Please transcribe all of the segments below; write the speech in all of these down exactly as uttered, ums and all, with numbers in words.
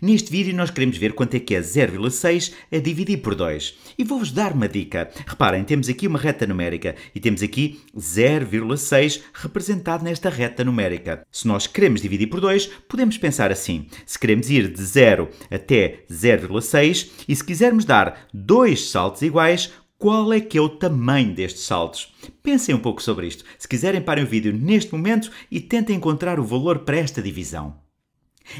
Neste vídeo nós queremos ver quanto é que é zero vírgula seis a dividir por dois. E vou-vos dar uma dica. Reparem, temos aqui uma reta numérica e temos aqui zero vírgula seis representado nesta reta numérica. Se nós queremos dividir por dois, podemos pensar assim. Se queremos ir de zero até zero vírgula seis e se quisermos dar dois saltos iguais, qual é que é o tamanho destes saltos? Pensem um pouco sobre isto. Se quiserem, parem o vídeo neste momento e tentem encontrar o valor para esta divisão.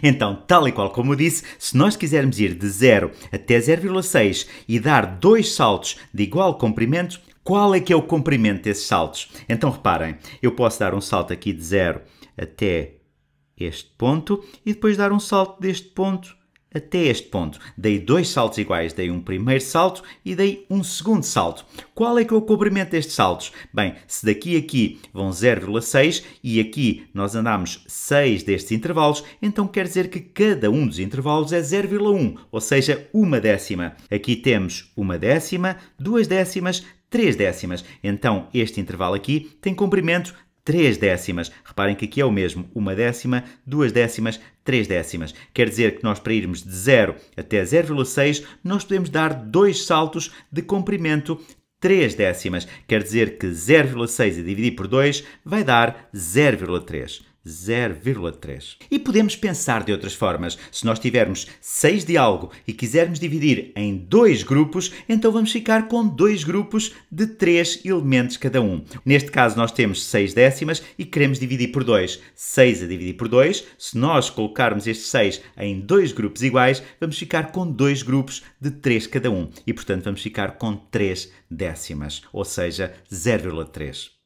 Então, tal e qual como eu disse, se nós quisermos ir de zero até zero vírgula seis e dar dois saltos de igual comprimento, qual é que é o comprimento desses saltos? Então, reparem, eu posso dar um salto aqui de zero até este ponto e depois dar um salto deste ponto até este ponto. Dei dois saltos iguais, dei um primeiro salto e dei um segundo salto. Qual é que é o comprimento destes saltos? Bem, se daqui a aqui vão zero vírgula seis e aqui nós andamos seis destes intervalos, então quer dizer que cada um dos intervalos é zero vírgula um, ou seja, uma décima. Aqui temos uma décima, duas décimas, três décimas. Então este intervalo aqui tem comprimento três décimas. Reparem que aqui é o mesmo. Uma décima, duas décimas, três décimas. Quer dizer que nós, para irmos de zero até zero vírgula seis, nós podemos dar dois saltos de comprimento três décimas. Quer dizer que zero vírgula seis a dividir por dois vai dar zero vírgula três. zero vírgula três. E podemos pensar de outras formas. Se nós tivermos seis de algo e quisermos dividir em dois grupos, então vamos ficar com dois grupos de três elementos cada um. Neste caso nós temos seis décimas e queremos dividir por dois. seis a dividir por dois, se nós colocarmos estes seis em dois grupos iguais, vamos ficar com dois grupos de três cada um. E portanto vamos ficar com três décimas, ou seja, zero vírgula três.